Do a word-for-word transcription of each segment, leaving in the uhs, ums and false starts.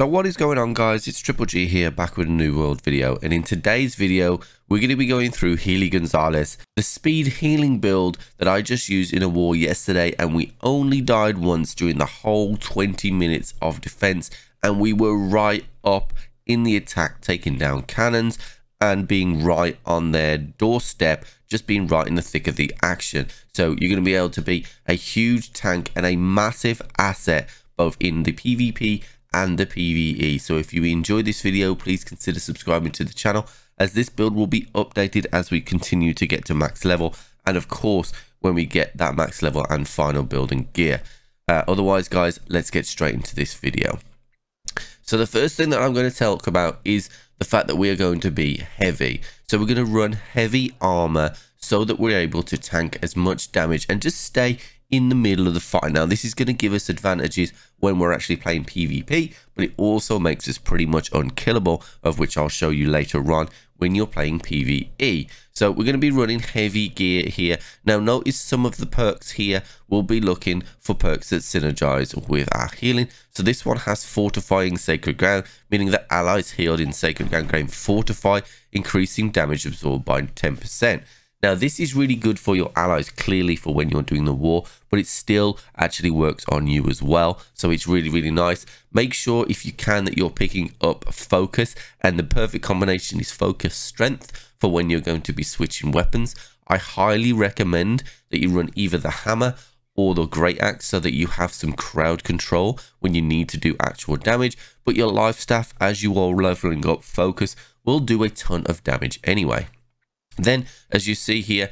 So what is going on, guys? It's Triple G here, back with a New World video, and in today's video we're going to be going through Healy Gonzalez, the speed healing build that I just used in a war yesterday, and we only died once during the whole twenty minutes of defense, and we were right up in the attack, taking down cannons and being right on their doorstep, just being right in the thick of the action. So you're going to be able to be a huge tank and a massive asset both in the PvP and the PvE. So if you enjoyed this video, please consider subscribing to the channel, as this build will be updated as we continue to get to max level, and of course when we get that max level and final building gear. Uh, otherwise, guys, let's get straight into this video. So the first thing that I'm going to talk about is the fact that we are going to be heavy. So we're going to run heavy armor so that we're able to tank as much damage and just stay in the middle of the fight. Now this is going to give us advantages when we're actually playing PvP, but it also makes us pretty much unkillable, of which I'll show you later on when you're playing PvE. So we're going to be running heavy gear here. Now notice some of the perks here, we'll be looking for perks that synergize with our healing. So this one has fortifying Sacred Ground, meaning that allies healed in Sacred Ground gain fortify, increasing damage absorbed by ten percent. Now this is really good for your allies, clearly, for when you're doing the war, but it still actually works on you as well. So it's really, really nice. Make sure if you can that you're picking up focus, and the perfect combination is focus strength for when you're going to be switching weapons. I highly recommend that you run either the hammer or the great axe so that you have some crowd control when you need to do actual damage, but your life staff, as you are leveling up focus, will do a ton of damage anyway. Then, as you see here,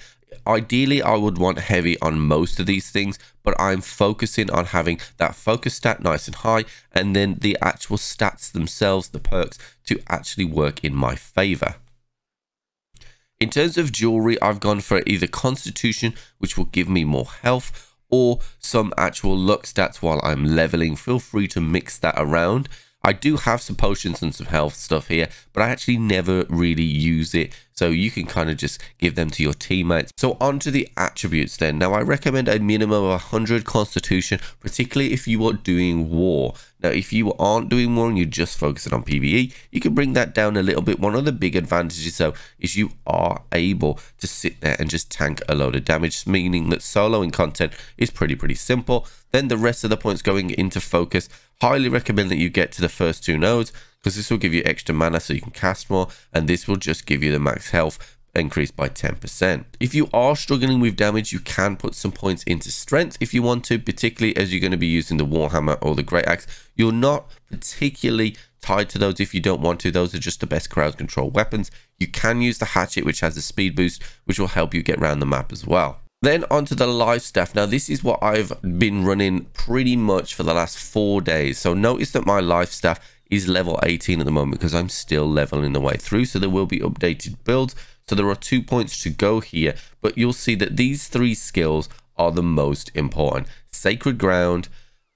ideally I would want heavy on most of these things, but I'm focusing on having that focus stat nice and high, and then the actual stats themselves, the perks, to actually work in my favor. In terms of jewelry, I've gone for either constitution, which will give me more health, or some actual luck stats while I'm leveling. Feel free to mix that around. I do have some potions and some health stuff here, but I actually never really use it, so you can kind of just give them to your teammates. So on to the attributes then. Now I recommend a minimum of one hundred constitution, particularly if you are doing war. Now if you aren't doing war and you're just focusing on PvE, you can bring that down a little bit. One of the big advantages though is you are able to sit there and just tank a load of damage, meaning that soloing content is pretty pretty simple. Then the rest of the points going into focus, highly recommend that you get to the first two nodes, because this will give you extra mana so you can cast more, and this will just give you the max health increased by ten percent. If you are struggling with damage, you can put some points into strength if you want to, particularly as you're going to be using the warhammer or the great axe. You're not particularly tied to those if you don't want to. Those are just the best crowd control weapons. You can use the hatchet, which has a speed boost, which will help you get around the map as well. Then onto the life staff. Now this is what I've been running pretty much for the last four days. So notice that my life staff is level eighteen at the moment, because I'm still leveling the way through. So there will be updated builds. So there are two points to go here, but you'll see that these three skills are the most important: Sacred Ground,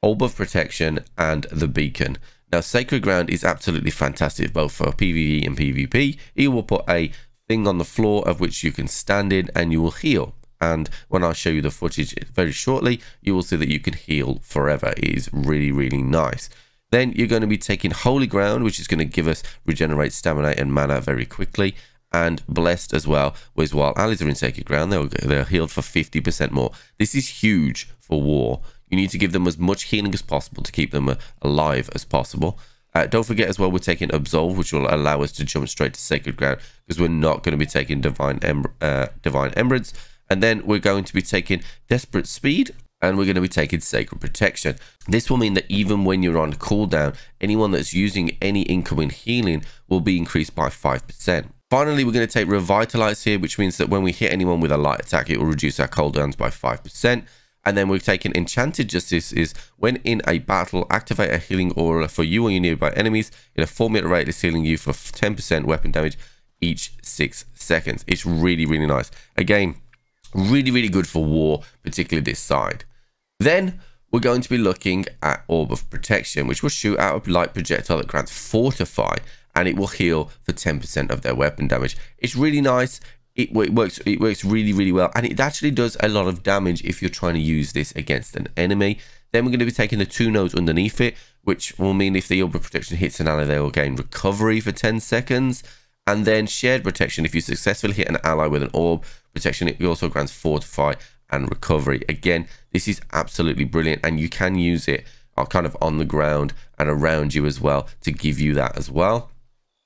Orb of Protection, and the Beacon. Now Sacred Ground is absolutely fantastic both for PvE and PvP. It will put a thing on the floor of which you can stand in, and you will heal. And when I show you the footage very shortly, you will see that you can heal forever. It is really, really nice. Then you're going to be taking Holy Ground, which is going to give us regenerate stamina and mana very quickly. And Blessed as well, whereas while allies are in Sacred Ground, they're, they're healed for fifty percent more. This is huge for war. You need to give them as much healing as possible to keep them alive as possible. Uh, don't forget as well, we're taking Absolve, which will allow us to jump straight to Sacred Ground, because we're not going to be taking Divine, em uh, Divine Embrace. And then we're going to be taking Desperate Speed, and we're going to be taking Sacred Protection. This will mean that even when you're on cooldown, anyone that's using any incoming healing will be increased by five percent. Finally, we're going to take Revitalize here, which means that when we hit anyone with a light attack, it will reduce our cooldowns by five percent. And then we've taken Enchanted Justice is when in a battle, activate a healing aura for you or your nearby enemies in a four minute rate that's healing you for ten percent weapon damage each six seconds. It's really, really nice. Again, really, really good for war, particularly this side. Then we're going to be looking at Orb of Protection, which will shoot out a light projectile that grants fortify, and it will heal for ten percent of their weapon damage. It's really nice. it, it works it works really, really well, and it actually does a lot of damage if you're trying to use this against an enemy. Then we're going to be taking the two nodes underneath it, which will mean if the Orb of Protection hits an ally, they will gain recovery for ten seconds. And then Shared Protection, if you successfully hit an ally with an Orb Protection, it also grants Fortify and Recovery. Again, this is absolutely brilliant, and you can use it kind of on the ground and around you as well to give you that as well.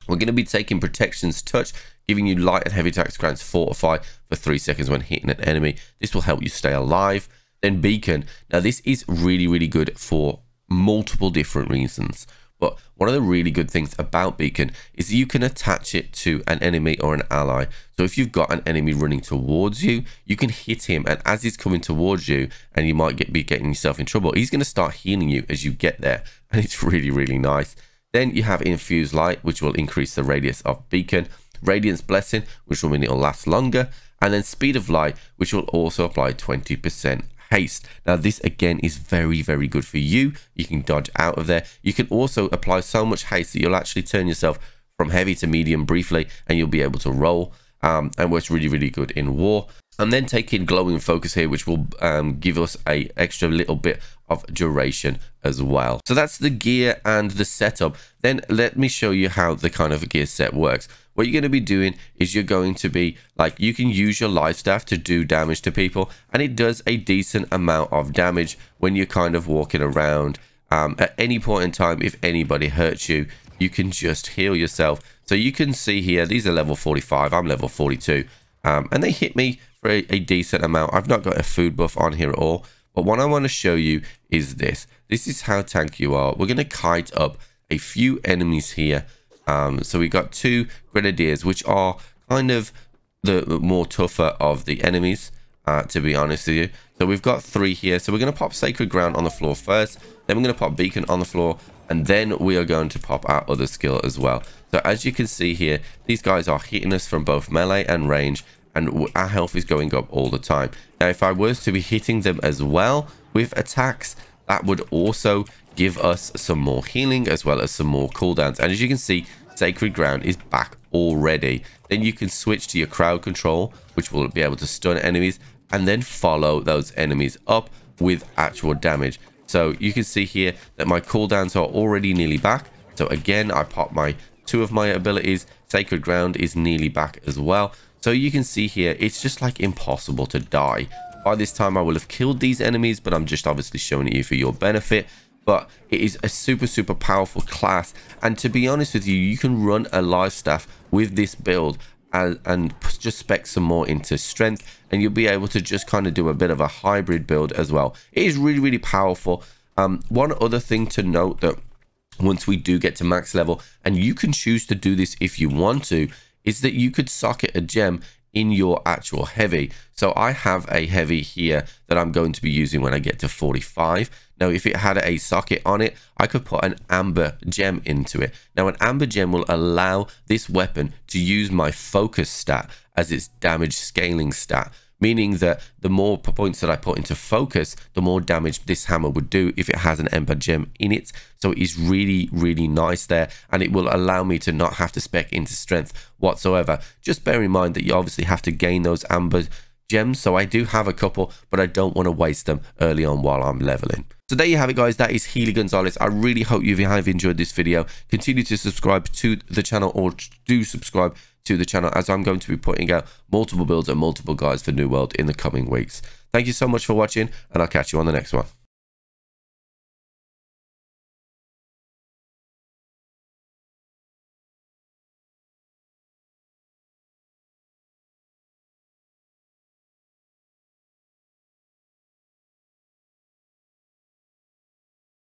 We're going to be taking Protections Touch, giving you light and heavy attacks, grants Fortify for three seconds when hitting an enemy. This will help you stay alive. Then Beacon. Now this is really, really good for multiple different reasons, but one of the really good things about Beacon is you can attach it to an enemy or an ally. So if you've got an enemy running towards you, you can hit him, and as he's coming towards you, and you might get, be getting yourself in trouble, he's going to start healing you as you get there, and it's really, really nice. Then you have Infused Light, which will increase the radius of Beacon, Radiance Blessing, which will mean it will last longer, and then Speed of Light, which will also apply twenty percent haste. Now this again is very, very good for you. You can dodge out of there. You can also apply so much haste that you'll actually turn yourself from heavy to medium briefly, and you'll be able to roll, um, and works really, really good in war. And then taking Glowing Focus here, which will um, give us a extra little bit of duration as well. So that's the gear and the setup. Then let me show you how the kind of gear set works. What you're going to be doing is you're going to be like, you can use your life staff to do damage to people, and it does a decent amount of damage when you're kind of walking around. Um, at any point in time, if anybody hurts you, you can just heal yourself. So you can see here, these are level forty-five, I'm level forty-two, um, and they hit me for a, a decent amount. I've not got a food buff on here at all, but what I want to show you is this. This is how tanky you are. We're going to kite up a few enemies here. Um, so we got two grenadiers, which are kind of the more tougher of the enemies, uh, to be honest with you. So we've got three here. So we're going to pop Sacred Ground on the floor first, then we're going to pop Beacon on the floor, and then we are going to pop our other skill as well. So as you can see here, these guys are hitting us from both melee and range, and our health is going up all the time. Now, if I was to be hitting them as well with attacks, that would also give us some more healing as well as some more cooldowns. And as you can see, Sacred Ground is back already. Then you can switch to your crowd control, which will be able to stun enemies and then follow those enemies up with actual damage. So you can see here that my cooldowns are already nearly back. So again, I pop my two of my abilities. Sacred Ground is nearly back as well. So you can see here, it's just like impossible to die. By this time I will have killed these enemies, but I'm just obviously showing it you for your benefit. But it is a super, super powerful class. And to be honest with you, you can run a life staff with this build and, and just spec some more into strength, and you'll be able to just kind of do a bit of a hybrid build as well. It is really, really powerful. Um, one other thing to note, that once we do get to max level, and you can choose to do this if you want to, is that you could socket a gem in your actual heavy. So I have a heavy here that I'm going to be using when I get to forty-five. Now if it had a socket on it, I could put an amber gem into it. Now an amber gem will allow this weapon to use my focus stat as its damage scaling stat, meaning that the more points that I put into focus, the more damage this hammer would do if it has an amber gem in it. So it is really, really nice there, and it will allow me to not have to spec into strength whatsoever. Just bear in mind that you obviously have to gain those amber gems, so I do have a couple, but I don't want to waste them early on while I'm leveling. So there you have it, guys. That is Healy Gonzalez. I really hope you have enjoyed this video. Continue to subscribe to the channel, or do subscribe to the channel, as I'm going to be putting out multiple builds and multiple guides for New World in the coming weeks. Thank you so much for watching, and I'll catch you on the next one.